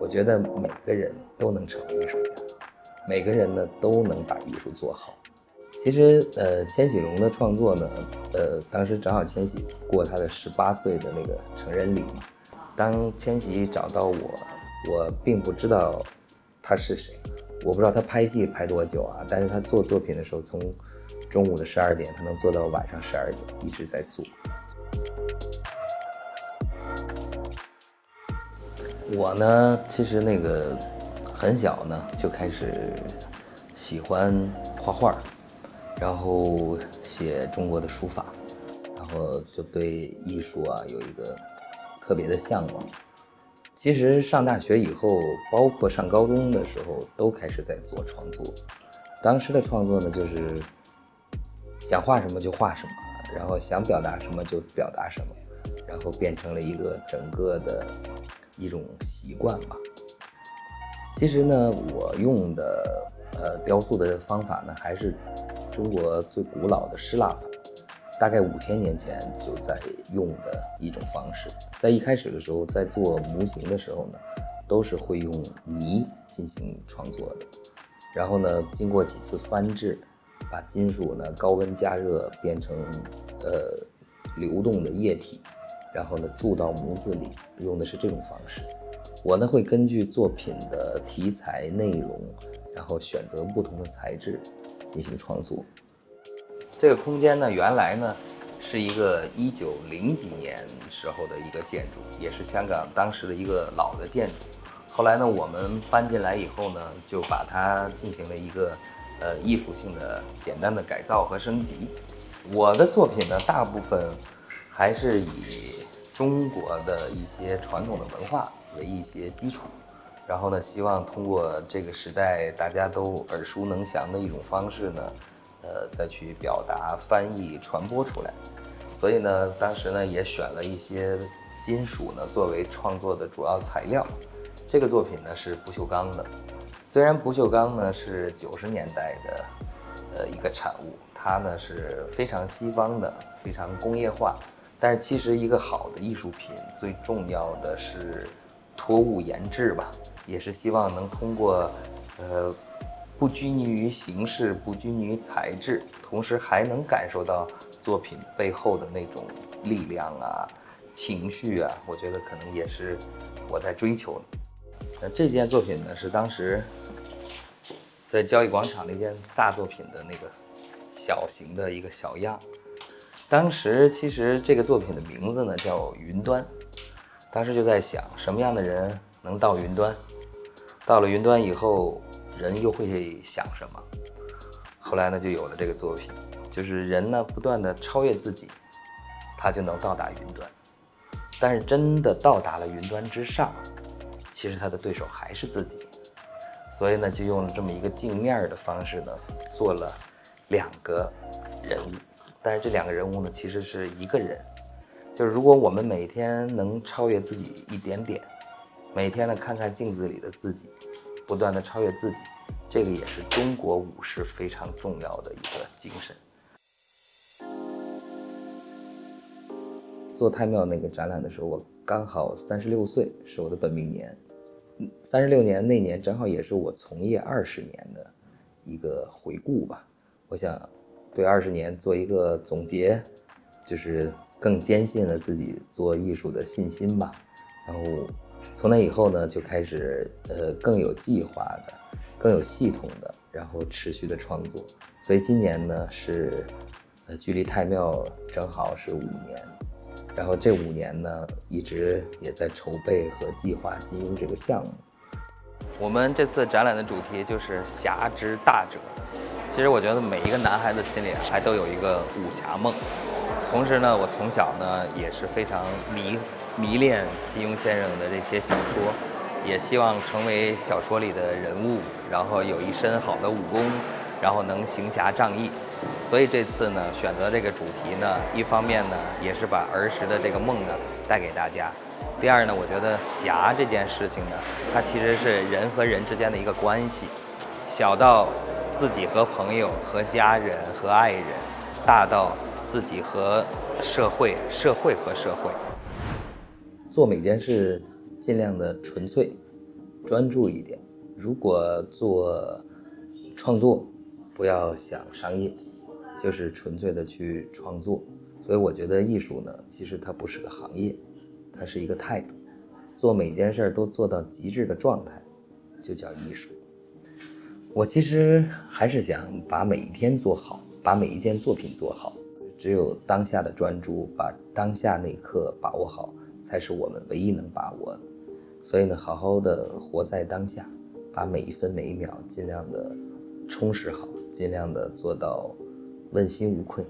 我觉得每个人都能成为艺术家，每个人呢都能把艺术做好。其实，千禧龙的创作呢，当时正好千禧过他的18岁的那个成人礼嘛。当千禧找到我，我并不知道他是谁，我不知道他拍戏拍多久啊，但是他做作品的时候，从中午的12点，他能做到晚上12点，一直在做。我呢，其实那个很小呢就开始喜欢画画，然后写中国的书法，然后就对艺术啊有一个特别的向往。其实上大学以后，包括上高中的时候，都开始在做创作。当时的创作呢，就是想画什么就画什么，然后想表达什么就表达什么，然后变成了一个整个的一种习惯吧。其实呢，我用的雕塑的方法呢，还是中国最古老的施蜡法，大概5000年前就在用的一种方式。在一开始的时候，在做模型的时候呢，都是会用泥进行创作的，然后呢，经过几次翻制，把金属呢高温加热变成流动的液体，然后呢注到模子里，用的是这种方式。我呢会根据作品的题材内容，然后选择不同的材质进行创作。这个空间呢，原来呢是一个1900几年时候的一个建筑，也是香港当时的一个老的建筑。后来呢，我们搬进来以后呢，就把它进行了一个艺术性的简单的改造和升级。我的作品呢，大部分还是以中国的一些传统的文化为一些基础，然后呢，希望通过这个时代大家都耳熟能详的一种方式呢，再去表达、翻译、传播出来。所以呢，当时呢也选了一些金属呢作为创作的主要材料。这个作品呢是不锈钢的，虽然不锈钢呢是90年代的一个产物，它呢是非常西方的、非常工业化，但是其实一个好的艺术品最重要的是脱物研制吧，也是希望能通过不拘泥于形式、不拘泥于材质，同时还能感受到作品背后的那种力量啊、情绪啊，我觉得可能也是我在追求的。这件作品呢是当时在交易广场那件大作品的那个小型的一个小样。当时其实这个作品的名字呢叫云端，当时就在想什么样的人能到云端，到了云端以后人又会想什么。后来呢就有了这个作品，就是人呢不断的超越自己，他就能到达云端。但是真的到达了云端之上，其实他的对手还是自己，所以呢就用了这么一个镜面的方式呢做了2个人物。但是这2个人物呢，其实是一个人。就是如果我们每天能超越自己一点点，每天呢看看镜子里的自己，不断的超越自己，这个也是中国武士非常重要的一个精神。做太庙那个展览的时候，我刚好36岁，是我的本命年。36年那年正好也是我从业20年的一个回顾吧。我想对20年做一个总结，就是更坚信了自己做艺术的信心吧。然后从那以后呢，就开始更有计划的、更有系统的，然后持续的创作。所以今年呢是距离太庙正好是5年，然后这5年呢一直也在筹备和计划金庸这个项目。我们这次展览的主题就是侠之大者。其实我觉得每一个男孩子心里还都有一个武侠梦。同时呢，我从小呢也是非常迷恋金庸先生的这些小说，也希望成为小说里的人物，然后有一身好的武功，然后能行侠仗义。所以这次呢选择这个主题呢，一方面呢也是把儿时的这个梦呢带给大家。第二呢，我觉得侠这件事情呢，它其实是人和人之间的一个关系，小到自己和朋友、和家人、和爱人，大到自己和社会、社会和社会。做每件事尽量的纯粹，专注一点。如果做创作，不要想商业，就是纯粹的去创作。所以我觉得艺术呢，其实它不是个行业，它是一个态度。做每件事都做到极致的状态，就叫艺术。我其实还是想把每一天做好，把每一件作品做好。只有当下的专注，把当下那一刻把握好，才是我们唯一能把握的。所以呢，好好的活在当下，把每一分每一秒尽量的充实好，尽量的做到问心无愧。